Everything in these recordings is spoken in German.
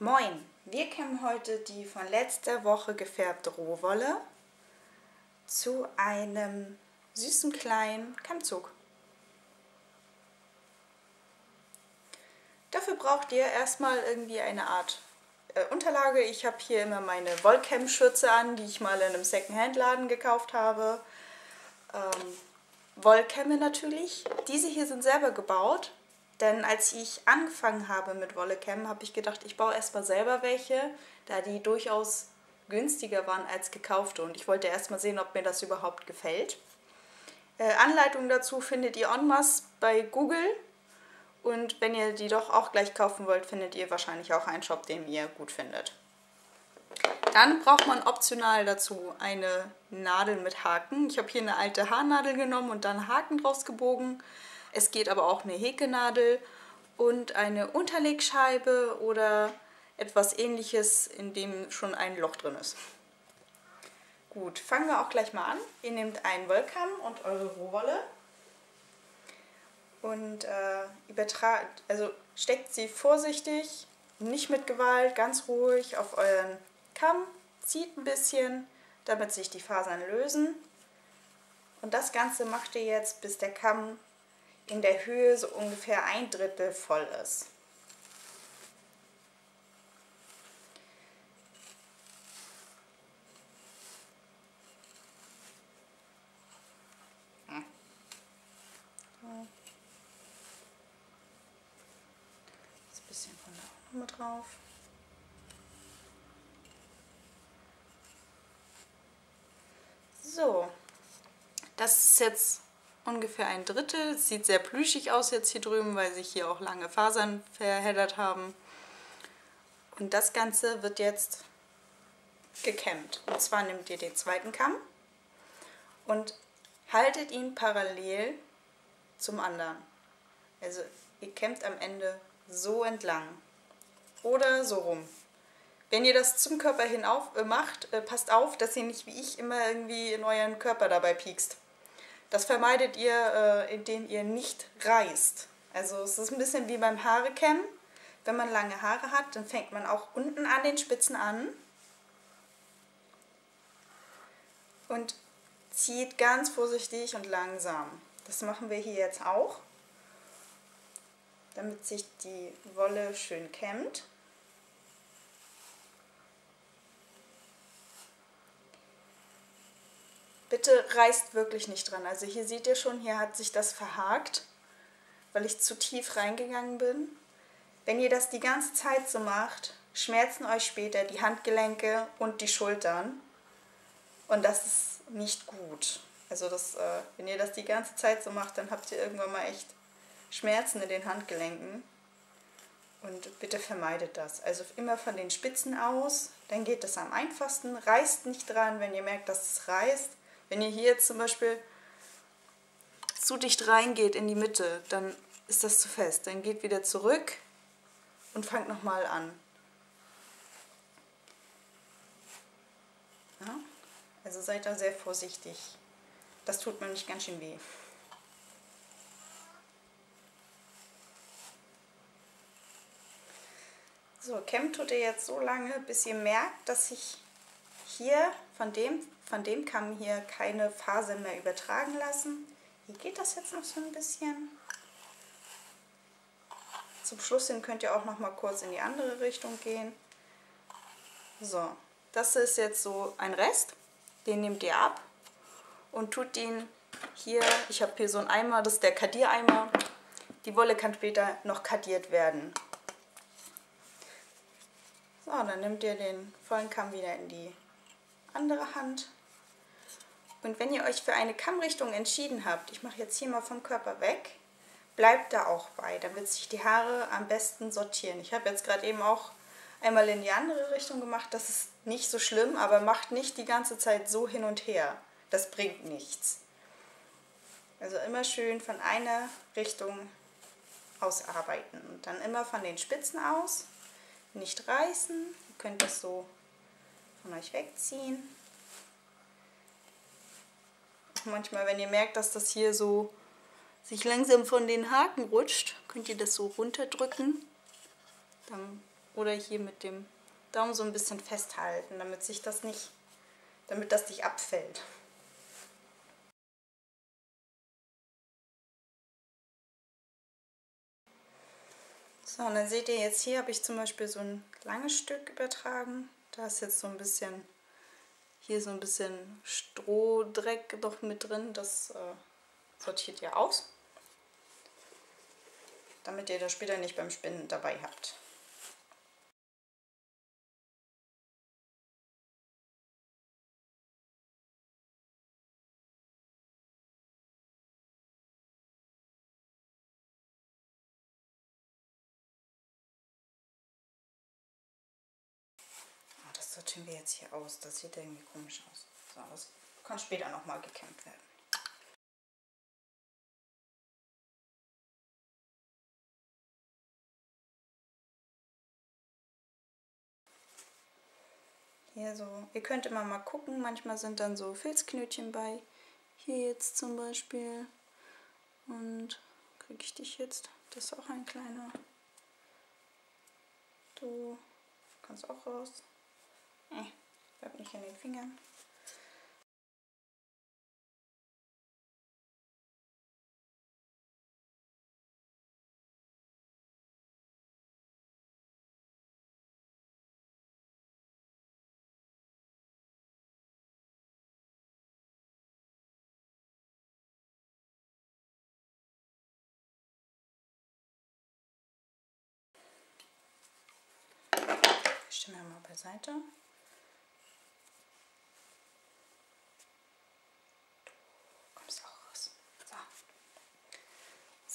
Moin! Wir kämmen heute die von letzter Woche gefärbte Rohwolle zu einem süßen kleinen Kammzug. Dafür braucht ihr erstmal irgendwie eine Art Unterlage. Ich habe hier immer meine Wollcam-Schürze an, die ich mal in einem Secondhand-Laden gekauft habe. Wollkämme natürlich. Diese hier sind selber gebaut. Denn als ich angefangen habe mit Wollekämmen, habe ich gedacht, ich baue erstmal selber welche, da die durchaus günstiger waren als gekaufte. Und ich wollte erstmal sehen, ob mir das überhaupt gefällt. Anleitungen dazu findet ihr en masse bei Google. Und wenn ihr die doch auch gleich kaufen wollt, findet ihr wahrscheinlich auch einen Shop, den ihr gut findet. Dann braucht man optional dazu eine Nadel mit Haken. Ich habe hier eine alte Haarnadel genommen und dann Haken draus gebogen. Es geht aber auch eine Häkelnadel und eine Unterlegscheibe oder etwas Ähnliches, in dem schon ein Loch drin ist. Gut, fangen wir auch gleich mal an. Ihr nehmt einen Wollkamm und eure Rohwolle und steckt sie vorsichtig, nicht mit Gewalt, ganz ruhig auf euren Kamm, zieht ein bisschen, damit sich die Fasern lösen. Und das Ganze macht ihr jetzt, bis der Kamm in der Höhe so ungefähr 1/3 voll ist. Jetzt ein bisschen von da auch nochmal drauf. So, das ist jetzt ungefähr 1/3. Sieht sehr plüschig aus jetzt hier drüben, weil sich hier auch lange Fasern verheddert haben. Und das Ganze wird jetzt gekämmt. Und zwar nehmt ihr den zweiten Kamm und haltet ihn parallel zum anderen. Also ihr kämmt am Ende so entlang oder so rum. Wenn ihr das zum Körper hin macht, passt auf, dass ihr nicht wie ich immer irgendwie in euren Körper dabei piekst. Das vermeidet ihr, indem ihr nicht reißt. Also es ist ein bisschen wie beim Haarekämmen. Wenn man lange Haare hat, dann fängt man auch unten an den Spitzen an und zieht ganz vorsichtig und langsam. Das machen wir hier jetzt auch, damit sich die Wolle schön kämmt. Bitte reißt wirklich nicht dran. Also hier seht ihr schon, hier hat sich das verhakt, weil ich zu tief reingegangen bin. Wenn ihr das die ganze Zeit so macht, schmerzen euch später die Handgelenke und die Schultern. Und das ist nicht gut. Also wenn ihr das die ganze Zeit so macht, dann habt ihr irgendwann mal echt Schmerzen in den Handgelenken. Und bitte vermeidet das. Also immer von den Spitzen aus, dann geht das am einfachsten. Reißt nicht dran, wenn ihr merkt, dass es reißt. Wenn ihr hier jetzt zum Beispiel zu dicht reingeht in die Mitte, dann ist das zu fest. Dann geht wieder zurück und fangt nochmal an. Ja? Also seid da sehr vorsichtig. Das tut mir nicht ganz schön weh. So, kämmt tut ihr jetzt so lange, bis ihr merkt, dass sich hier von dem Kamm hier keine Fasern mehr übertragen lassen. Hier geht das jetzt noch so ein bisschen. Zum Schluss hin könnt ihr auch noch mal kurz in die andere Richtung gehen. So, das ist jetzt so ein Rest. Den nehmt ihr ab und tut ihn hier, ich habe hier so einen Eimer, das ist der Kardiereimer. Die Wolle kann später noch kardiert werden. So, dann nehmt ihr den vollen Kamm wieder in die andere Hand. Und wenn ihr euch für eine Kammrichtung entschieden habt, ich mache jetzt hier mal vom Körper weg, bleibt da auch bei, damit sich die Haare am besten sortieren. Ich habe jetzt gerade eben auch einmal in die andere Richtung gemacht, das ist nicht so schlimm, aber macht nicht die ganze Zeit so hin und her. Das bringt nichts. Also immer schön von einer Richtung ausarbeiten und dann immer von den Spitzen aus, nicht reißen, ihr könnt das so von euch wegziehen. Auch manchmal, wenn ihr merkt, dass das hier so sich langsam von den Haken rutscht, könnt ihr das so runterdrücken. Dann oder hier mit dem Daumen so ein bisschen festhalten, damit das nicht abfällt. So, und dann seht ihr jetzt, hier habe ich zum Beispiel so ein langes Stück übertragen. Da ist jetzt so ein bisschen, hier so ein bisschen Strohdreck noch mit drin. Das sortiert ihr aus, damit ihr das später nicht beim Spinnen dabei habt. Sortieren wir jetzt hier aus. Das sieht irgendwie komisch aus. So, das kann später nochmal gekämmt werden. Hier so. Ihr könnt immer mal gucken. Manchmal sind dann so Filzknötchen bei. Hier jetzt zum Beispiel. Und kriege ich dich jetzt? Das ist auch ein kleiner. Du kannst auch raus. Bleib nicht in den Fingern. Ich stelle mir mal beiseite.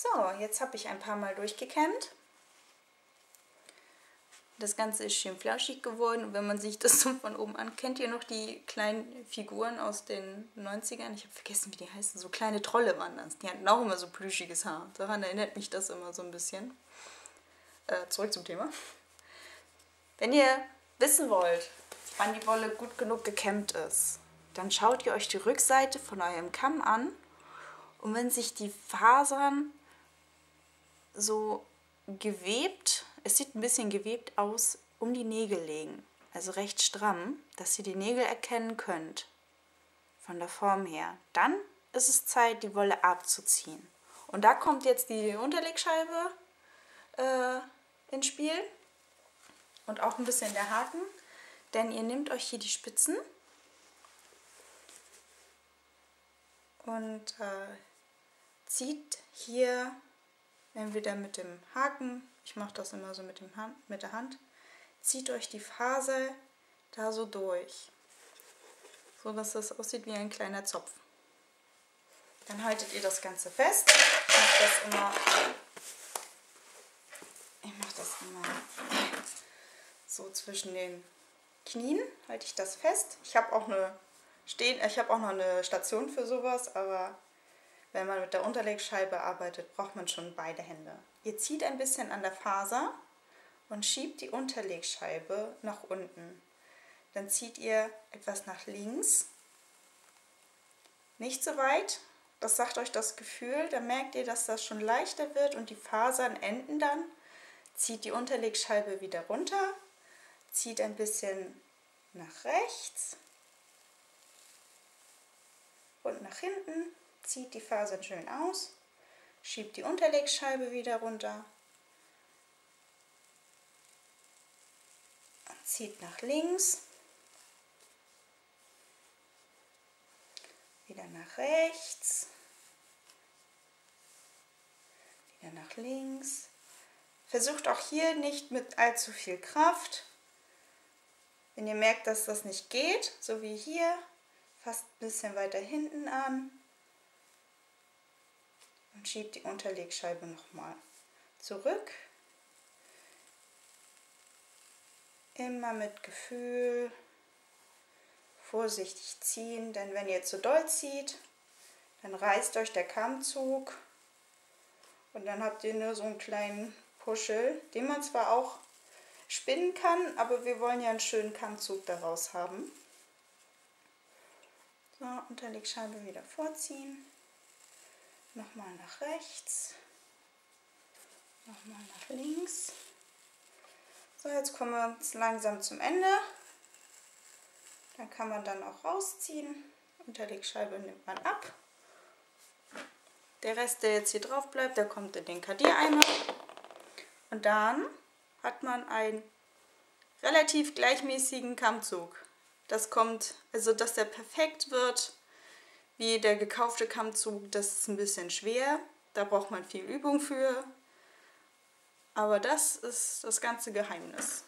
So, jetzt habe ich ein paar Mal durchgekämmt. Das Ganze ist schön flauschig geworden. Und wenn man sich das so von oben an... Kennt ihr noch die kleinen Figuren aus den 90ern? Ich habe vergessen, wie die heißen. So kleine Trolle waren das. Die hatten auch immer so plüschiges Haar. Daran erinnert mich das immer so ein bisschen. Zurück zum Thema. Wenn ihr wissen wollt, wann die Wolle gut genug gekämmt ist, dann schaut ihr euch die Rückseite von eurem Kamm an. Und wenn sich die Fasern so gewebt, es sieht ein bisschen gewebt aus, um die Nägel legen. Also recht stramm, dass ihr die Nägel erkennen könnt von der Form her. Dann ist es Zeit, die Wolle abzuziehen. Und da kommt jetzt die Unterlegscheibe ins Spiel und auch ein bisschen der Haken, denn ihr nehmt euch hier die Spitzen und zieht hier entweder mit dem Haken, ich mache das immer so mit der Hand, zieht euch die Faser da so durch, so dass das aussieht wie ein kleiner Zopf. Dann haltet ihr das Ganze fest. Ich mache das immer so zwischen den Knien, halte ich das fest. Ich habe auch noch eine Station für sowas, aber wenn man mit der Unterlegscheibe arbeitet, braucht man schon beide Hände. Ihr zieht ein bisschen an der Faser und schiebt die Unterlegscheibe nach unten. Dann zieht ihr etwas nach links. Nicht so weit, das sagt euch das Gefühl, dann merkt ihr, dass das schon leichter wird und die Fasern enden dann. Zieht die Unterlegscheibe wieder runter, zieht ein bisschen nach rechts und nach hinten. Zieht die Fasern schön aus, schiebt die Unterlegscheibe wieder runter und zieht nach links, wieder nach rechts, wieder nach links. Versucht auch hier nicht mit allzu viel Kraft. Wenn ihr merkt, dass das nicht geht, so wie hier, fasst ein bisschen weiter hinten an. Und schiebt die Unterlegscheibe nochmal zurück. Immer mit Gefühl vorsichtig ziehen, denn wenn ihr zu doll zieht, dann reißt euch der Kammzug und dann habt ihr nur so einen kleinen Puschel, den man zwar auch spinnen kann, aber wir wollen ja einen schönen Kammzug daraus haben. So, Unterlegscheibe wieder vorziehen. Nochmal nach rechts, nochmal nach links. So, So, jetzt kommen wir langsam zum Ende. Dann kann man dann auch rausziehen. Unterlegscheibe nimmt man ab. Der Rest, der jetzt hier drauf bleibt, der kommt in den Kardiereimer. Und dann hat man einen relativ gleichmäßigen Kammzug. Das kommt, also dass der perfekt wird, wie der gekaufte Kammzug, das ist ein bisschen schwer. Da braucht man viel Übung für. Aber das ist das ganze Geheimnis.